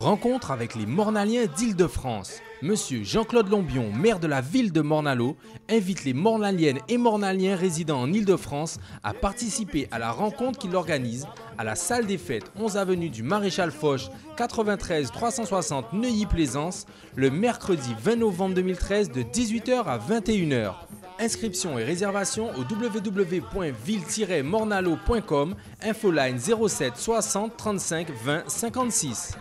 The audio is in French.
Rencontre avec les Mornaliens d'Île-de-France. Monsieur Jean-Claude Lombion, maire de la ville de Morne-à-L'Eau, invite les Mornaliennes et Mornaliens résidant en Île-de-France à participer à la rencontre qu'il organise à la salle des fêtes 11 avenue du Maréchal Foch, 93 360 Neuilly-Plaisance, le mercredi 20 novembre 2013 de 18 h à 21 h. Inscription et réservation au www.ville-mornealot.com, infoline 07 60 35 20 56.